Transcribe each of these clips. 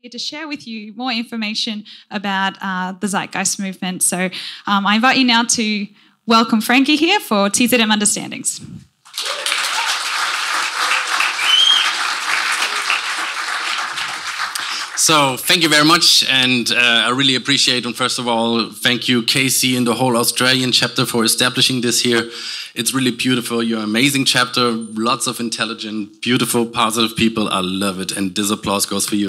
here to share with you more information about the Zeitgeist Movement. So I invite you now to welcome Franky here for TZM Understandings. So thank you very much, and I really appreciate, and first of all, thank you Casey and the whole Australian chapter for establishing this here. It's really beautiful, you're an amazing chapter, lots of intelligent, beautiful, positive people, I love it, and this applause goes for you.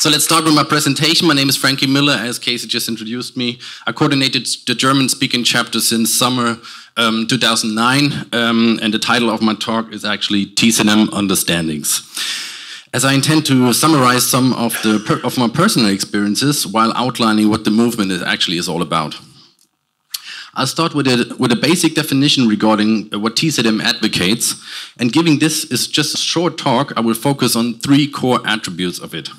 So let's start with my presentation. My name is Franky Müller, as Casey just introduced me. I coordinated the German-speaking chapter since summer 2009, and the title of my talk is actually TZM Understandings. As I intend to summarize some of my personal experiences while outlining what the movement is all about. I'll start with a basic definition regarding what TZM advocates, and giving this is just a short talk, I will focus on three core attributes of it.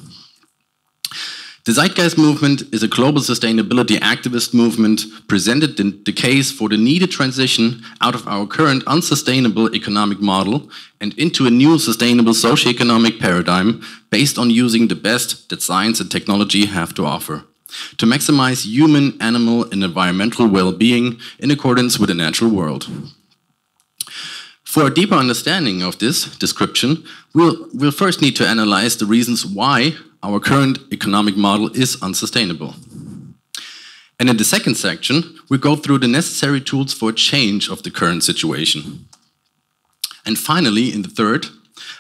The Zeitgeist Movement is a global sustainability activist movement presented the case for the needed transition out of our current unsustainable economic model and into a new sustainable socio-economic paradigm based on using the best that science and technology have to offer, to maximize human, animal, and environmental well-being in accordance with the natural world. For a deeper understanding of this description, we'll first need to analyze the reasons why our current economic model is unsustainable. And in the second section, we go through the necessary tools for change of the current situation. And finally, in the third,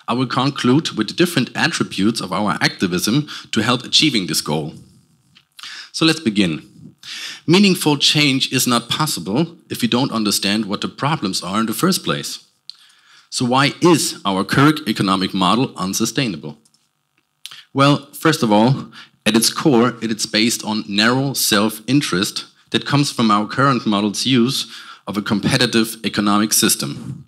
I will conclude with the different attributes of our activism to help achieving this goal. So let's begin. Meaningful change is not possible if you don't understand what the problems are in the first place. So why is our current economic model unsustainable? Well, first of all, at its core, it is based on narrow self-interest that comes from our current model's use of a competitive economic system,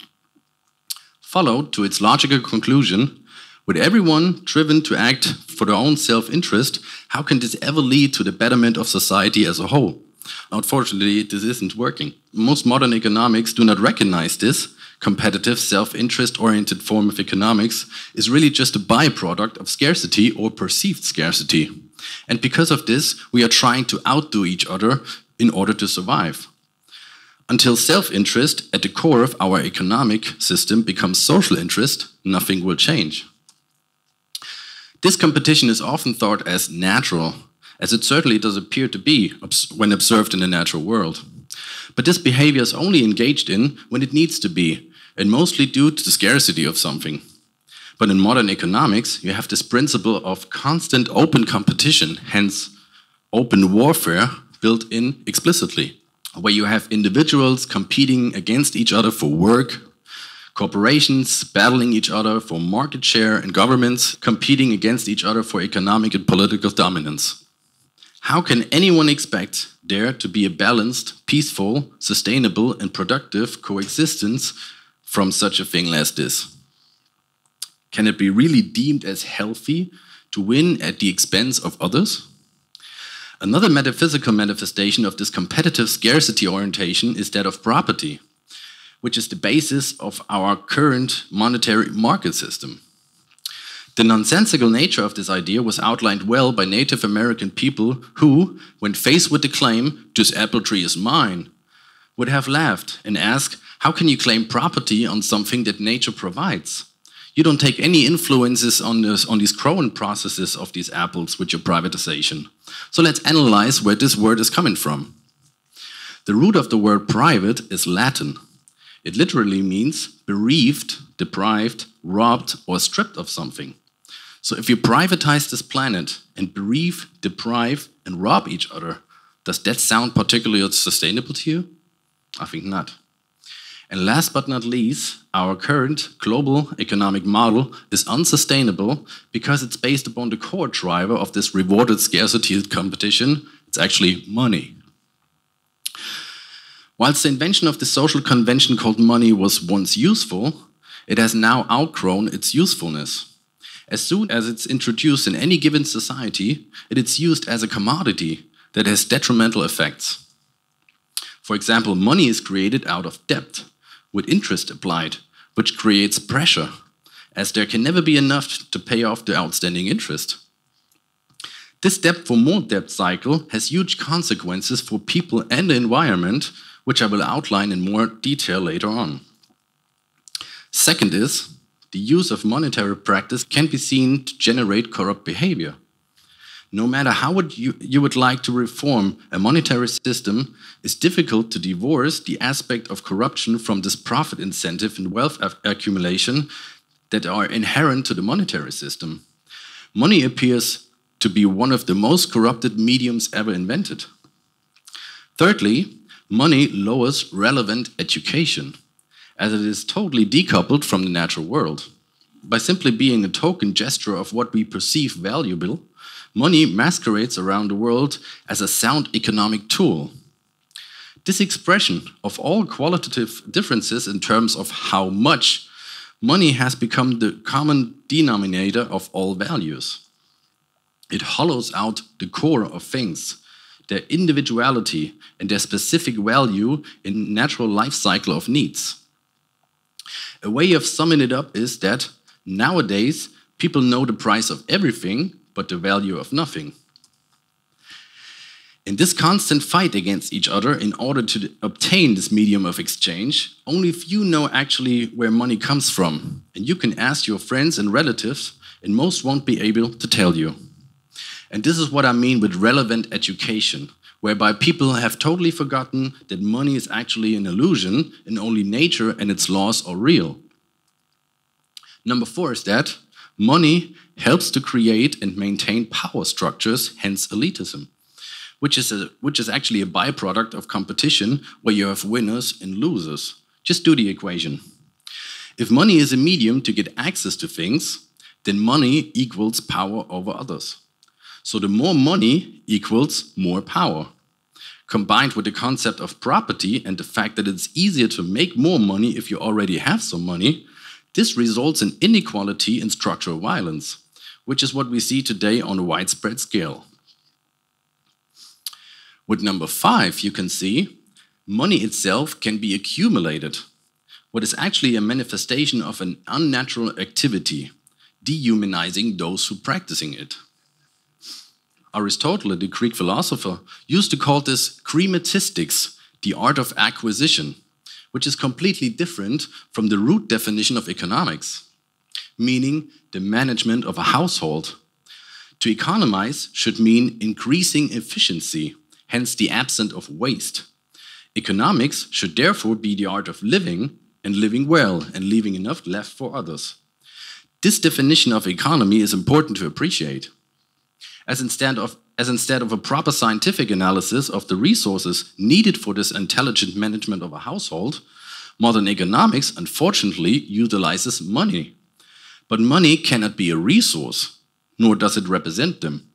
followed to its logical conclusion, with everyone driven to act for their own self-interest, how can this ever lead to the betterment of society as a whole? Unfortunately, this isn't working. Most modern economics do not recognize this. Competitive, self-interest-oriented form of economics is really just a byproduct of scarcity or perceived scarcity. And because of this, we are trying to outdo each other in order to survive. Until self-interest at the core of our economic system becomes social interest, nothing will change. This competition is often thought as natural, as it certainly does appear to be when observed in the natural world. But this behavior is only engaged in when it needs to be, and mostly due to the scarcity of something. But in modern economics, you have this principle of constant open competition, hence open warfare, built in explicitly, where you have individuals competing against each other for work, corporations battling each other for market share, and governments competing against each other for economic and political dominance. How can anyone expect there to be a balanced, peaceful, sustainable, and productive coexistence from such a thing as this? Can it be really deemed as healthy to win at the expense of others? Another metaphysical manifestation of this competitive scarcity orientation is that of property, which is the basis of our current monetary market system. The nonsensical nature of this idea was outlined well by Native American people who, when faced with the claim, "This apple tree is mine," would have laughed and asked, how can you claim property on something that nature provides? You don't take any influences on these growing processes of these apples with your privatization. So let's analyze where this word is coming from. The root of the word private is Latin. It literally means bereaved, deprived, robbed, or stripped of something. So if you privatize this planet and bereave, deprive, and rob each other, does that sound particularly sustainable to you? I think not. And last but not least, our current global economic model is unsustainable because it's based upon the core driver of this rewarded scarcity competition. It's actually money. Whilst the invention of the social convention called money was once useful, it has now outgrown its usefulness. As soon as it's introduced in any given society, it is used as a commodity that has detrimental effects. For example, money is created out of debt, with interest applied, which creates pressure. as there can never be enough to pay off the outstanding interest. This debt for more debt cycle has huge consequences for people and the environment, which I will outline in more detail later on. Second is, the use of monetary practice can be seen to generate corrupt behavior. No matter how you would like to reform a monetary system, it's difficult to divorce the aspect of corruption from this profit incentive and wealth accumulation that are inherent to the monetary system. Money appears to be one of the most corrupted mediums ever invented. Thirdly, money lowers relevant education, as it is totally decoupled from the natural world. By simply being a token gesture of what we perceive valuable, money masquerades around the world as a sound economic tool. This expression of all qualitative differences in terms of how much money has become the common denominator of all values. It hollows out the core of things, their individuality and their specific value in natural life cycle of needs. A way of summing it up is that nowadays people know the price of everything but the value of nothing. In this constant fight against each other in order to obtain this medium of exchange, only few know actually where money comes from, and you can ask your friends and relatives, and most won't be able to tell you. And this is what I mean with relevant education, whereby people have totally forgotten that money is actually an illusion and only nature and its laws are real. Number four is that money helps to create and maintain power structures, hence elitism, which is actually a byproduct of competition where you have winners and losers. Just do the equation. If money is a medium to get access to things, then money equals power over others. So the more money equals more power. Combined with the concept of property and the fact that it's easier to make more money if you already have some money, this results in inequality and structural violence, which is what we see today on a widespread scale. With number five, you can see money itself can be accumulated, what is actually a manifestation of an unnatural activity, dehumanizing those who are practicing it. Aristotle, the Greek philosopher, used to call this crematistics, the art of acquisition, which is completely different from the root definition of economics, meaning the management of a household. To economize should mean increasing efficiency, hence the absence of waste. Economics should therefore be the art of living, and living well, and leaving enough left for others. This definition of economy is important to appreciate, as instead of a proper scientific analysis of the resources needed for this intelligent management of a household, modern economics unfortunately utilizes money. But money cannot be a resource, nor does it represent them.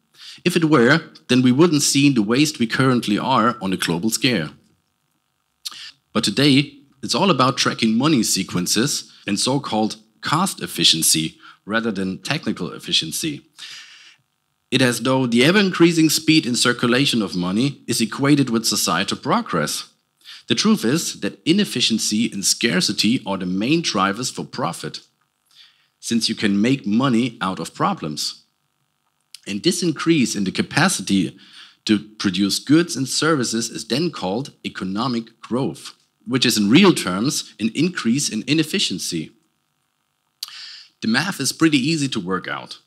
If it were, then we wouldn't see the waste we currently are on a global scale. But today, it's all about tracking money sequences and so-called cost efficiency rather than technical efficiency. It is as though the ever-increasing speed in circulation of money is equated with societal progress. The truth is that inefficiency and scarcity are the main drivers for profit, since you can make money out of problems. And this increase in the capacity to produce goods and services is then called economic growth, which is in real terms an increase in inefficiency. The math is pretty easy to work out.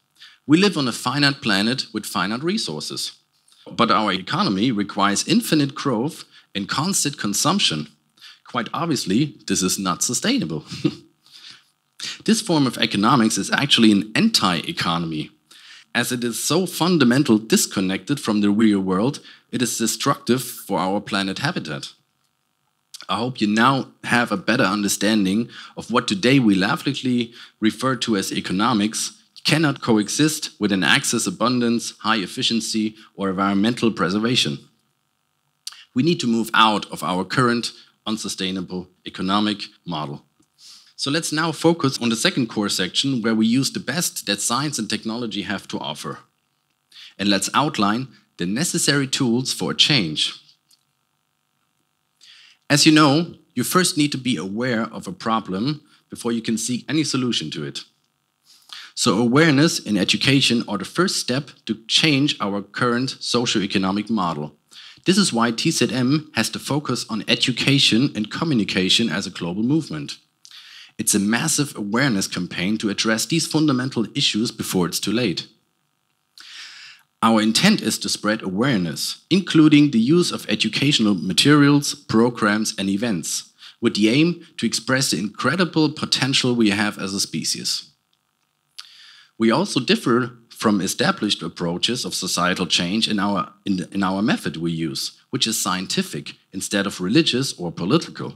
We live on a finite planet with finite resources, but our economy requires infinite growth and constant consumption. Quite obviously, this is not sustainable. This form of economics is actually an anti-economy. As it is so fundamentally disconnected from the real world, it is destructive for our planet habitat. I hope you now have a better understanding of what today we laughingly refer to as economics cannot coexist with an access abundance, high efficiency, or environmental preservation. We need to move out of our current unsustainable economic model. So let's now focus on the second core section where we use the best that science and technology have to offer. And let's outline the necessary tools for a change. As you know, you first need to be aware of a problem before you can seek any solution to it. So awareness and education are the first step to change our current socioeconomic model. This is why TZM has to focus on education and communication as a global movement. It's a massive awareness campaign to address these fundamental issues before it's too late. Our intent is to spread awareness, including the use of educational materials, programs, and events, with the aim to express the incredible potential we have as a species. We also differ from established approaches of societal change in our method we use, which is scientific instead of religious or political.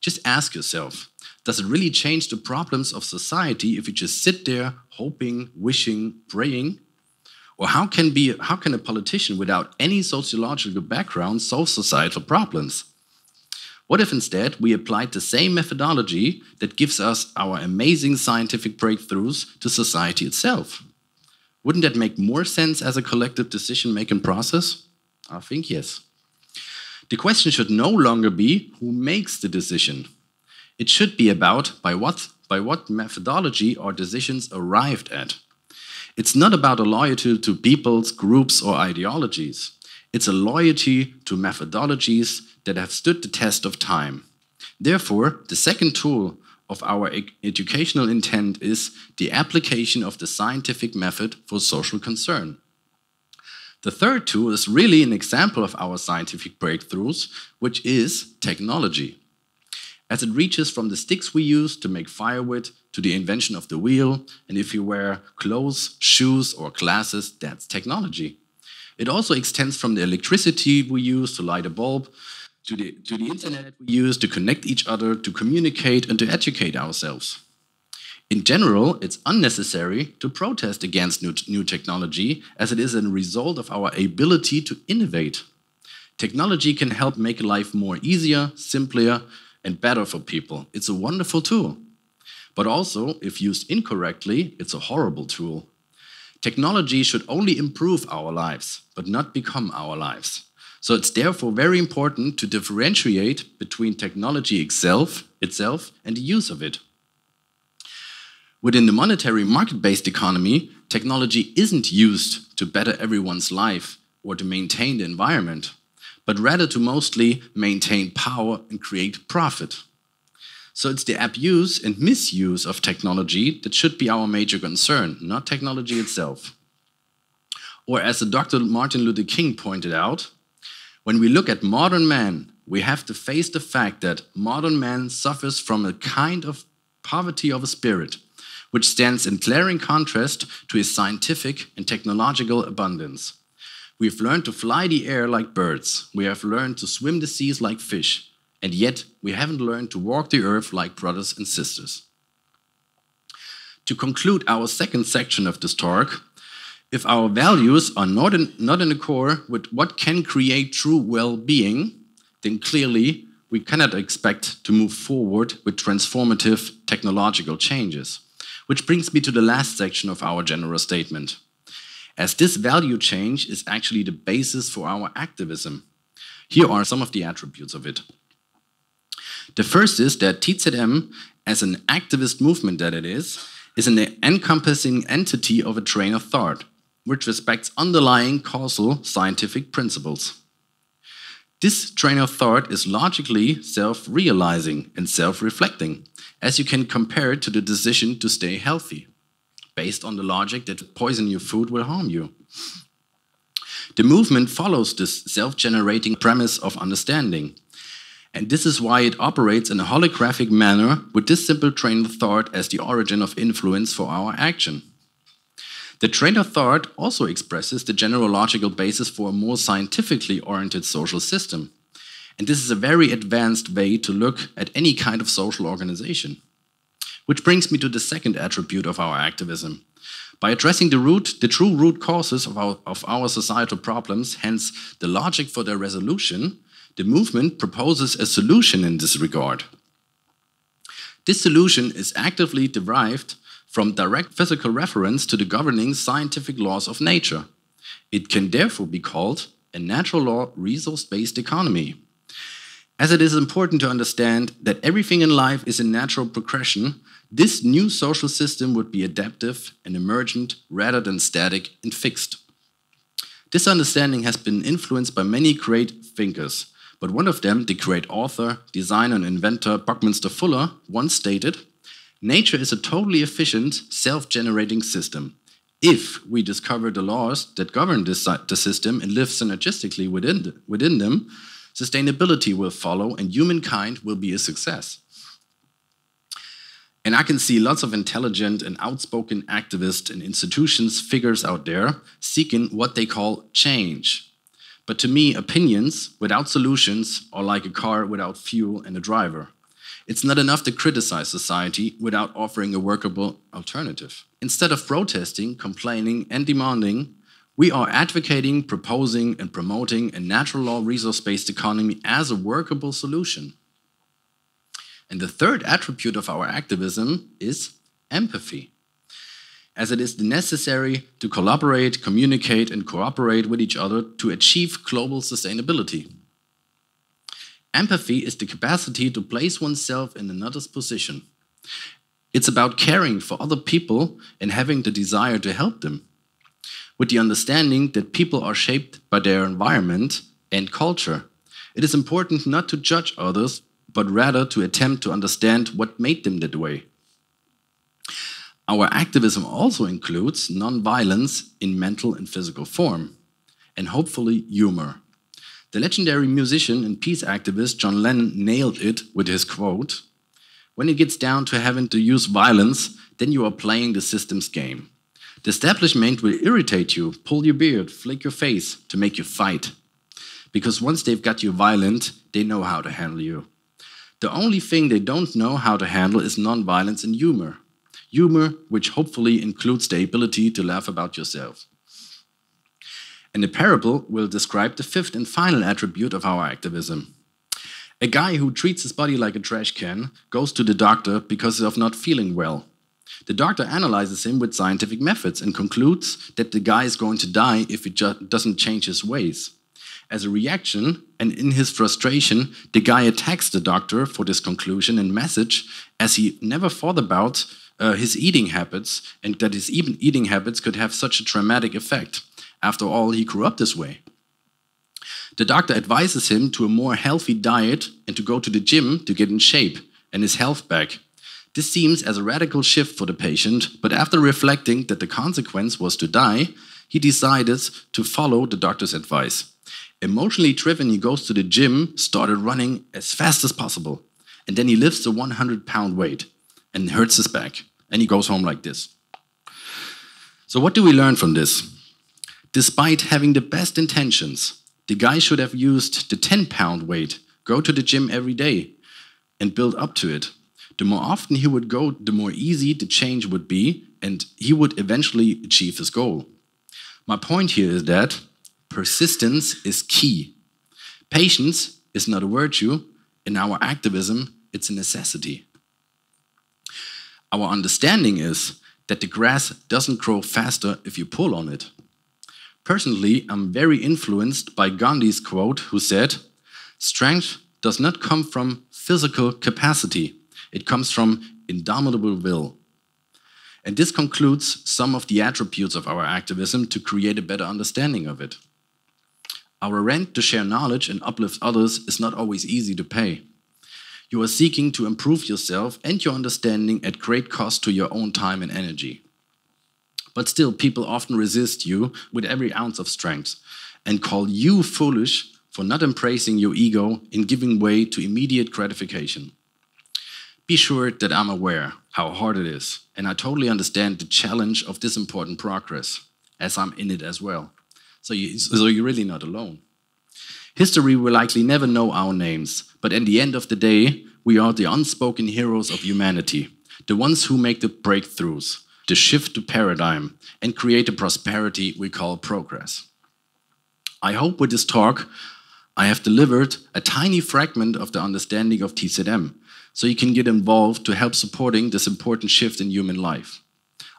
Just ask yourself, does it really change the problems of society if you just sit there hoping, wishing, praying? Or how can a politician without any sociological background solve societal problems? What if instead we applied the same methodology that gives us our amazing scientific breakthroughs to society itself? Wouldn't that make more sense as a collective decision-making process? I think yes. The question should no longer be who makes the decision. It should be about by what methodology are decisions arrived at. It's not about a loyalty to peoples, groups, or ideologies. It's a loyalty to methodologies that have stood the test of time. Therefore, the second tool of our educational intent is the application of the scientific method for social concern. The third tool is really an example of our scientific breakthroughs, which is technology. As it reaches from the sticks we use to make firewood to the invention of the wheel, and if you wear clothes, shoes, or glasses, that's technology. It also extends from the electricity we use to light a bulb to the internet we use to connect each other, to communicate, and to educate ourselves. In general, it's unnecessary to protest against new technology, as it is a result of our ability to innovate. Technology can help make life more easier, simpler, and better for people. It's a wonderful tool. But also, if used incorrectly, it's a horrible tool. Technology should only improve our lives, but not become our lives. So it's therefore very important to differentiate between technology itself and the use of it. Within the monetary market-based economy, technology isn't used to better everyone's life or to maintain the environment, but rather to mostly maintain power and create profit. So it's the abuse and misuse of technology that should be our major concern, not technology itself. Or as Dr. Martin Luther King pointed out, when we look at modern man, we have to face the fact that modern man suffers from a kind of poverty of a spirit, which stands in glaring contrast to his scientific and technological abundance. We've learned to fly the air like birds. We have learned to swim the seas like fish. And yet, we haven't learned to walk the earth like brothers and sisters. To conclude our second section of this talk, if our values are not in accord with what can create true well-being, then clearly we cannot expect to move forward with transformative technological changes. Which brings me to the last section of our general statement, as this value change is actually the basis for our activism. Here are some of the attributes of it. The first is that TZM, as an activist movement that it is an encompassing entity of a train of thought, which respects underlying causal scientific principles. This train of thought is logically self-realizing and self-reflecting, as you can compare it to the decision to stay healthy, based on the logic that poisoning your food will harm you. The movement follows this self-generating premise of understanding, and this is why it operates in a holographic manner with this simple train of thought as the origin of influence for our action. The train of thought also expresses the general logical basis for a more scientifically oriented social system. And this is a very advanced way to look at any kind of social organization. Which brings me to the second attribute of our activism. By addressing the true root causes of our societal problems, hence the logic for their resolution, the movement proposes a solution in this regard. This solution is actively derived from direct physical reference to the governing scientific laws of nature. It can therefore be called a natural law resource-based economy. As it is important to understand that everything in life is a natural progression, this new social system would be adaptive and emergent rather than static and fixed. This understanding has been influenced by many great thinkers, but one of them, the great author, designer and inventor Buckminster Fuller, once stated, "Nature is a totally efficient, self-generating system. If we discover the laws that govern the system and live synergistically within them, sustainability will follow and humankind will be a success." And I can see lots of intelligent and outspoken activists and institutions, figures out there seeking what they call change. But to me, opinions without solutions are like a car without fuel and a driver. It's not enough to criticize society without offering a workable alternative. Instead of protesting, complaining, and demanding, we are advocating, proposing, and promoting a natural law resource-based economy as a workable solution. And the third attribute of our activism is empathy, as it is necessary to collaborate, communicate, and cooperate with each other to achieve global sustainability. Empathy is the capacity to place oneself in another's position. It's about caring for other people and having the desire to help them, with the understanding that people are shaped by their environment and culture. It is important not to judge others, but rather to attempt to understand what made them that way. Our activism also includes nonviolence in mental and physical form, and hopefully humor. The legendary musician and peace activist John Lennon nailed it with his quote, "When it gets down to having to use violence, then you are playing the system's game. The establishment will irritate you, pull your beard, flick your face to make you fight. Because once they've got you violent, they know how to handle you. The only thing they don't know how to handle is nonviolence and humor. Humor, which hopefully includes the ability to laugh about yourself." And the parable will describe the fifth and final attribute of our activism. A guy who treats his body like a trash can goes to the doctor because of not feeling well. The doctor analyzes him with scientific methods and concludes that the guy is going to die if he doesn't change his ways. As a reaction, and in his frustration, the guy attacks the doctor for this conclusion and message, as he never thought about his eating habits, and that his eating habits could have such a traumatic effect. After all, he grew up this way. The doctor advises him to a more healthy diet and to go to the gym to get in shape and his health back. This seems as a radical shift for the patient, but after reflecting that the consequence was to die, he decided to follow the doctor's advice. Emotionally driven, he goes to the gym, started running as fast as possible, and then he lifts a 100-pound weight and hurts his back, and he goes home like this. So what do we learn from this? Despite having the best intentions, the guy should have used the 10-pound weight, go to the gym every day, and build up to it. The more often he would go, the more easy the change would be, and he would eventually achieve his goal. My point here is that persistence is key. Patience is not a virtue. In our activism, it's a necessity. Our understanding is that the grass doesn't grow faster if you pull on it. Personally, I'm very influenced by Gandhi's quote, who said, "Strength does not come from physical capacity. It comes from indomitable will." And this concludes some of the attributes of our activism to create a better understanding of it. Our rent to share knowledge and uplift others is not always easy to pay. You are seeking to improve yourself and your understanding at great cost to your own time and energy. But still, people often resist you with every ounce of strength and call you foolish for not embracing your ego and giving way to immediate gratification. Be sure that I'm aware how hard it is, and I totally understand the challenge of this important progress, as I'm in it as well. So you're really not alone. History will likely never know our names, but at the end of the day, we are the unspoken heroes of humanity, the ones who make the breakthroughs, the shift to paradigm, and create the prosperity we call progress. I hope with this talk, I have delivered a tiny fragment of the understanding of TZM, so you can get involved to help supporting this important shift in human life.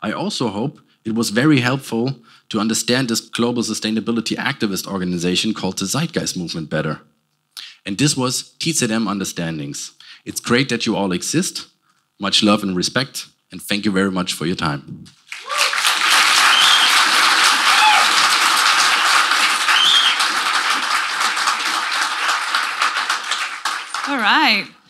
I also hope it was very helpful to understand this global sustainability activist organization called the Zeitgeist Movement better. And this was TZM Understandings. It's great that you all exist. Much love and respect, and thank you very much for your time. All right.